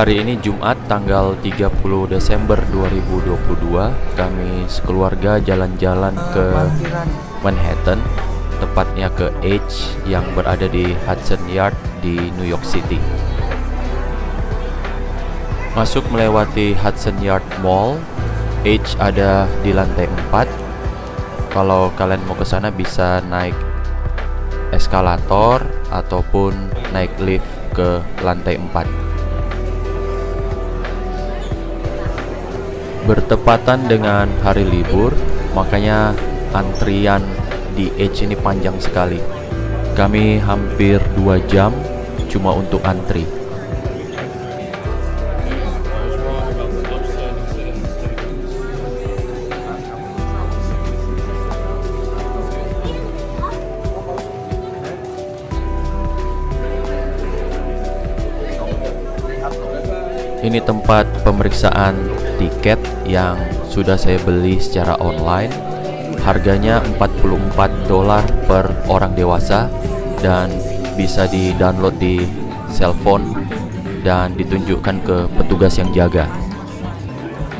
Hari ini Jumat tanggal 30 Desember 2022, kami sekeluarga jalan-jalan ke Manhattan, tepatnya ke Edge yang berada di Hudson Yards di New York City. Masuk melewati Hudson Yards Mall, Edge ada di lantai 4. Kalau kalian mau ke sana bisa naik eskalator ataupun naik lift ke lantai 4. Bertepatan dengan hari libur, makanya antrian di Edge ini panjang sekali. Kami hampir 2 jam cuma untuk antri. Ini tempat pemeriksaan tiket yang sudah saya beli secara online. Harganya $44 per orang dewasa dan bisa di-download di cellphone dan ditunjukkan ke petugas yang jaga.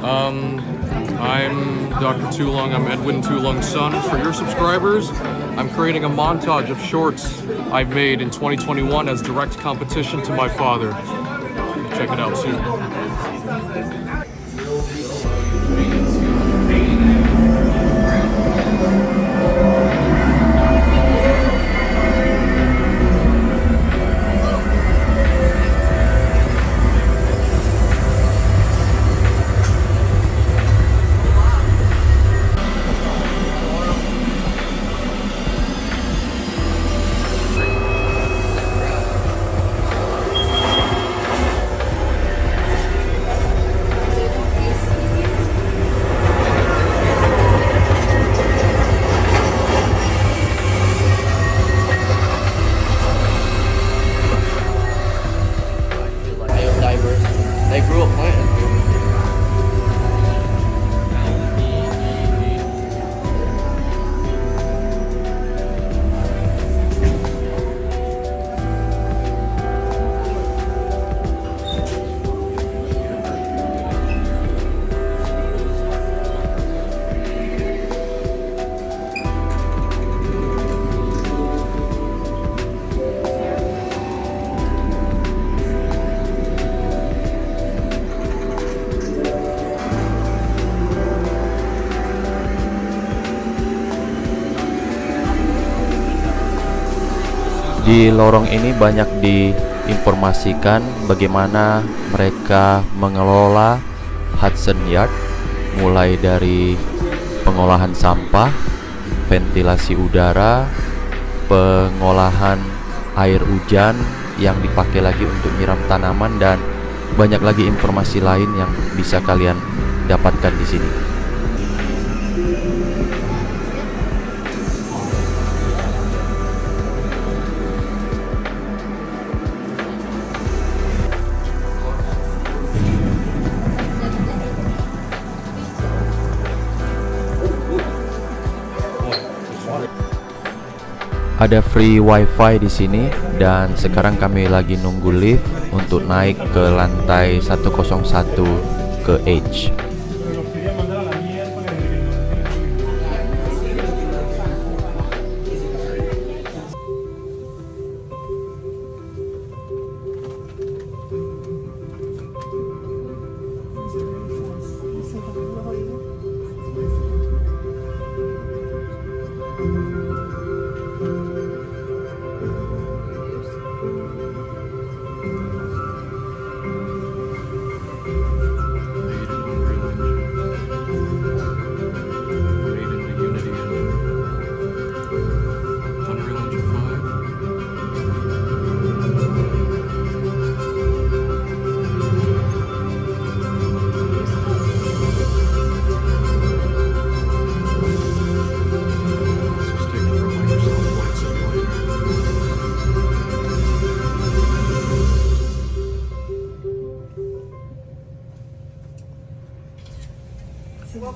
I'm Dr. Tulung. I'm Edwin Tulung's son. For your subscribers, I'm creating a montage of shorts I've made in 2021 as direct competition to my father. Check it out soon. Di lorong ini banyak diinformasikan bagaimana mereka mengelola Hudson Yards, mulai dari pengolahan sampah, ventilasi udara, pengolahan air hujan yang dipakai lagi untuk nyiram tanaman, dan banyak lagi informasi lain yang bisa kalian dapatkan di sini. Ada free wifi di sini, dan sekarang kami lagi nunggu lift untuk naik ke lantai 101 ke Edge.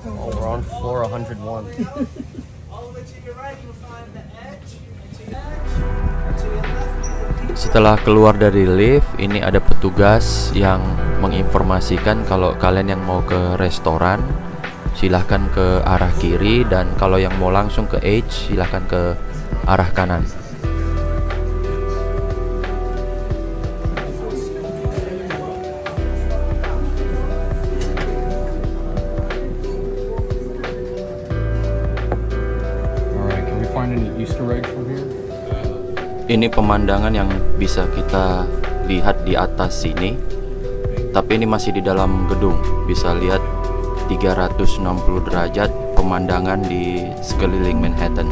Oh, we're on floor 101. All the way to your right, you'll find the edge. To your left, Setelah keluar dari lift, ini ada petugas yang menginformasikan kalau kalian yang mau ke restoran silahkan ke arah kiri, dan kalau yang mau langsung ke Edge silahkan ke arah kanan. Ini pemandangan yang bisa kita lihat di atas sini, tapi ini masih di dalam gedung. Bisa lihat 360 derajat pemandangan di sekeliling Manhattan.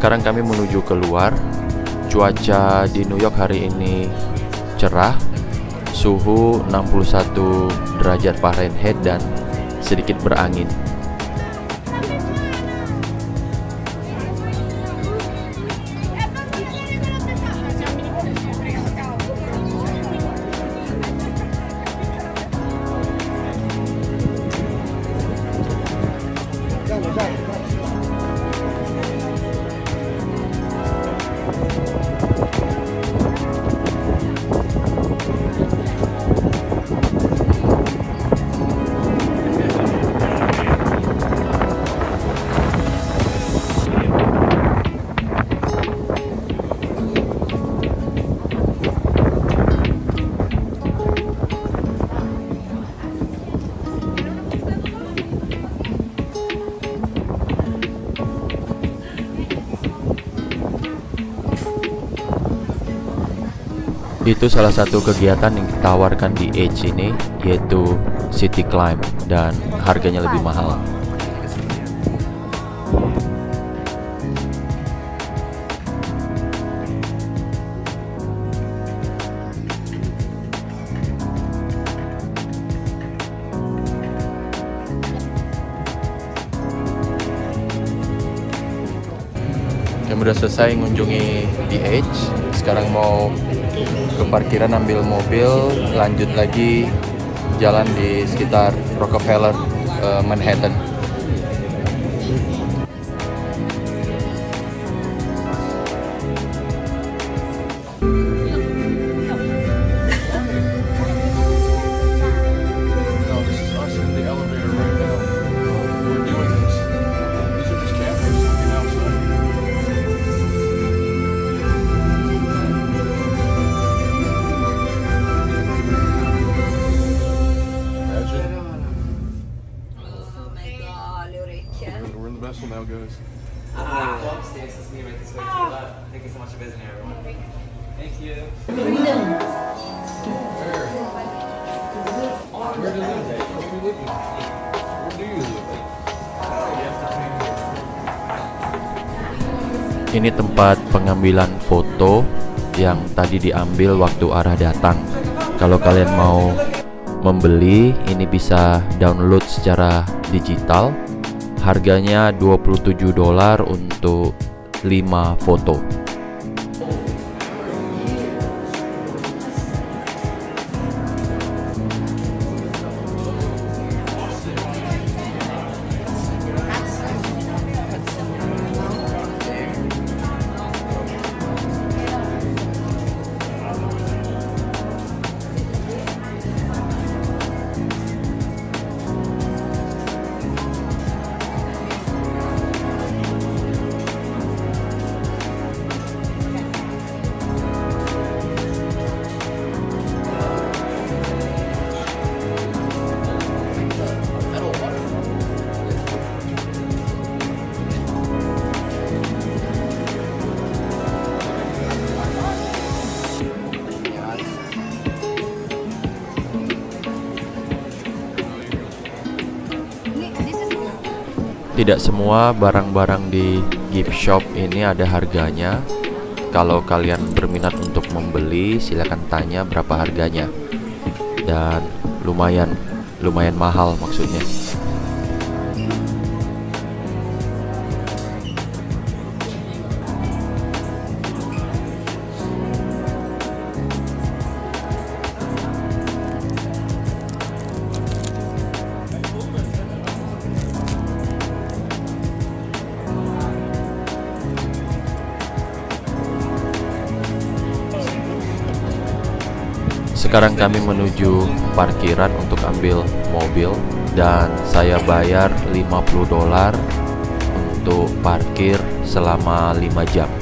Sekarang kami menuju keluar. Cuaca di New York hari ini cerah, suhu 61 derajat Fahrenheit dan sedikit berangin. Itu salah satu kegiatan yang ditawarkan di Edge ini, yaitu city climb, dan harganya lebih mahal. Kami udah selesai mengunjungi di Edge. Sekarang mau ke parkiran ambil mobil, lanjut lagi jalan di sekitar Rockefeller, Manhattan. Ini tempat pengambilan foto yang tadi diambil waktu arah datang. Kalau kalian mau membeli, ini bisa download secara digital. Harganya $27 untuk 5 foto. tidak semua barang-barang di gift shop ini ada harganya. Kalau kalian berminat untuk membeli, silahkan tanya berapa harganya. Dan lumayan mahal maksudnya. Sekarang kami menuju parkiran untuk ambil mobil dan saya bayar $50 untuk parkir selama 5 jam.